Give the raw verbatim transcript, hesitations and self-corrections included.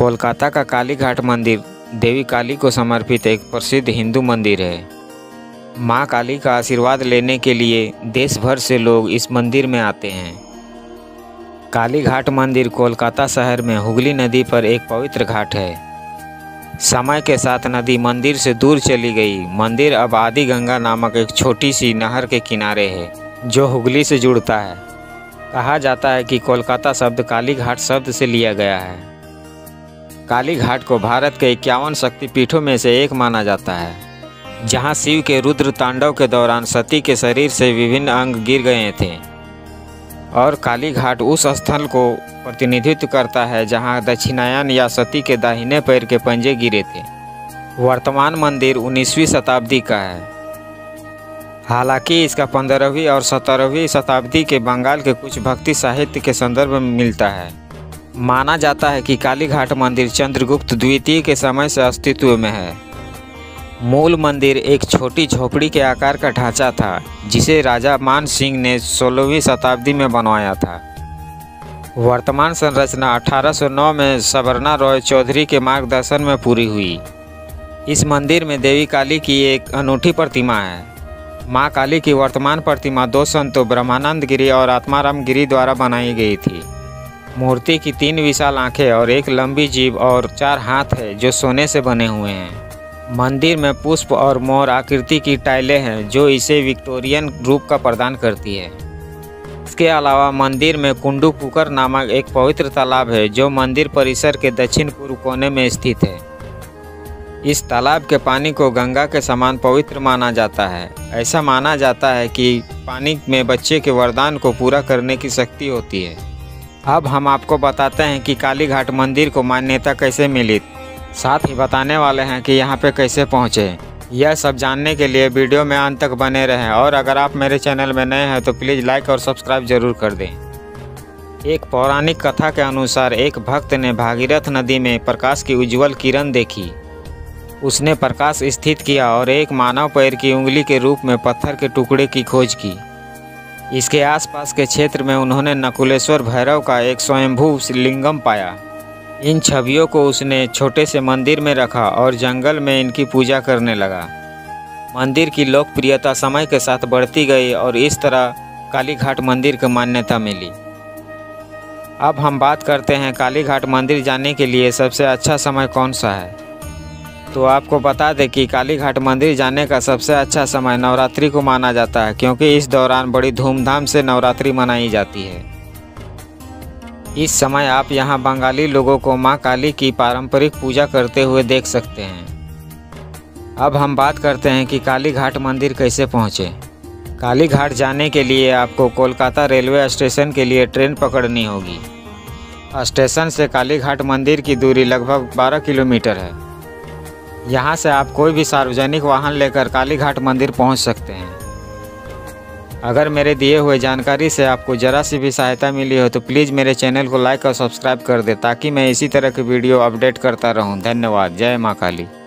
कोलकाता का कालीघाट मंदिर देवी काली को समर्पित एक प्रसिद्ध हिंदू मंदिर है। माँ काली का आशीर्वाद लेने के लिए देश भर से लोग इस मंदिर में आते हैं। कालीघाट मंदिर कोलकाता शहर में हुगली नदी पर एक पवित्र घाट है। समय के साथ नदी मंदिर से दूर चली गई। मंदिर अब आदि गंगा नामक एक छोटी सी नहर के किनारे है जो हुगली से जुड़ता है। कहा जाता है कि कोलकाता शब्द कालीघाट शब्द से लिया गया है। कालीघाट को भारत के इक्यावन शक्तिपीठों में से एक माना जाता है, जहाँ शिव के रुद्र तांडव के दौरान सती के शरीर से विभिन्न अंग गिर गए थे। और कालीघाट उस स्थल को प्रतिनिधित्व करता है जहां दक्षिणायन या सती के दाहिने पैर के पंजे गिरे थे। वर्तमान मंदिर उन्नीसवीं शताब्दी का है। हालांकि इसका पंद्रहवीं और सत्रहवीं शताब्दी के बंगाल के कुछ भक्ति साहित्य के संदर्भ में मिलता है। माना जाता है कि कालीघाट मंदिर चंद्रगुप्त द्वितीय के समय से अस्तित्व में है। मूल मंदिर एक छोटी झोपड़ी के आकार का ढांचा था जिसे राजा मान सिंह ने सोलहवीं शताब्दी में बनवाया था। वर्तमान संरचना अठारह सौ नौ में सबरणा रॉय चौधरी के मार्गदर्शन में पूरी हुई। इस मंदिर में देवी काली की एक अनूठी प्रतिमा है। माँ काली की वर्तमान प्रतिमा दो संतों ब्रह्मानंद गिरी और आत्माराम गिरी द्वारा बनाई गई थी। मूर्ति की तीन विशाल आँखें और एक लंबी जीभ और चार हाथ है जो सोने से बने हुए हैं। मंदिर में पुष्प और मोर आकृति की टाइलें हैं जो इसे विक्टोरियन रूप का प्रदान करती है। इसके अलावा मंदिर में कुंडुपुकर नामक एक पवित्र तालाब है जो मंदिर परिसर के दक्षिण पूर्व कोने में स्थित है। इस तालाब के पानी को गंगा के समान पवित्र माना जाता है। ऐसा माना जाता है कि पानी में बच्चे के वरदान को पूरा करने की शक्ति होती है। अब हम आपको बताते हैं कि कालीघाट मंदिर को मान्यता कैसे मिली, साथ ही बताने वाले हैं कि यहाँ पे कैसे पहुँचे। यह सब जानने के लिए वीडियो में अंत तक बने रहें। और अगर आप मेरे चैनल में नए हैं तो प्लीज़ लाइक और सब्सक्राइब जरूर कर दें। एक पौराणिक कथा के अनुसार एक भक्त ने भागीरथ नदी में प्रकाश की उज्ज्वल किरण देखी। उसने प्रकाश स्थित किया और एक मानव पैर की उंगली के रूप में पत्थर के टुकड़े की खोज की। इसके आसपास के क्षेत्र में उन्होंने नकुलेश्वर भैरव का एक स्वयंभू लिंगम पाया। इन छवियों को उसने छोटे से मंदिर में रखा और जंगल में इनकी पूजा करने लगा। मंदिर की लोकप्रियता समय के साथ बढ़ती गई और इस तरह कालीघाट मंदिर को मान्यता मिली। अब हम बात करते हैं कालीघाट मंदिर जाने के लिए सबसे अच्छा समय कौन सा है। तो आपको बता दें कि कालीघाट मंदिर जाने का सबसे अच्छा समय नवरात्रि को माना जाता है, क्योंकि इस दौरान बड़ी धूमधाम से नवरात्रि मनाई जाती है। इस समय आप यहां बंगाली लोगों को मां काली की पारंपरिक पूजा करते हुए देख सकते हैं। अब हम बात करते हैं कि कालीघाट मंदिर कैसे पहुंचे। कालीघाट जाने के लिए आपको कोलकाता रेलवे स्टेशन के लिए ट्रेन पकड़नी होगी। स्टेशन से कालीघाट मंदिर की दूरी लगभग बारह किलोमीटर है। यहां से आप कोई भी सार्वजनिक वाहन लेकर कालीघाट मंदिर पहुँच सकते हैं। अगर मेरे दिए हुए जानकारी से आपको ज़रा सी भी सहायता मिली हो तो प्लीज़ मेरे चैनल को लाइक और सब्सक्राइब कर दें ताकि मैं इसी तरह की वीडियो अपडेट करता रहूं। धन्यवाद। जय मां काली।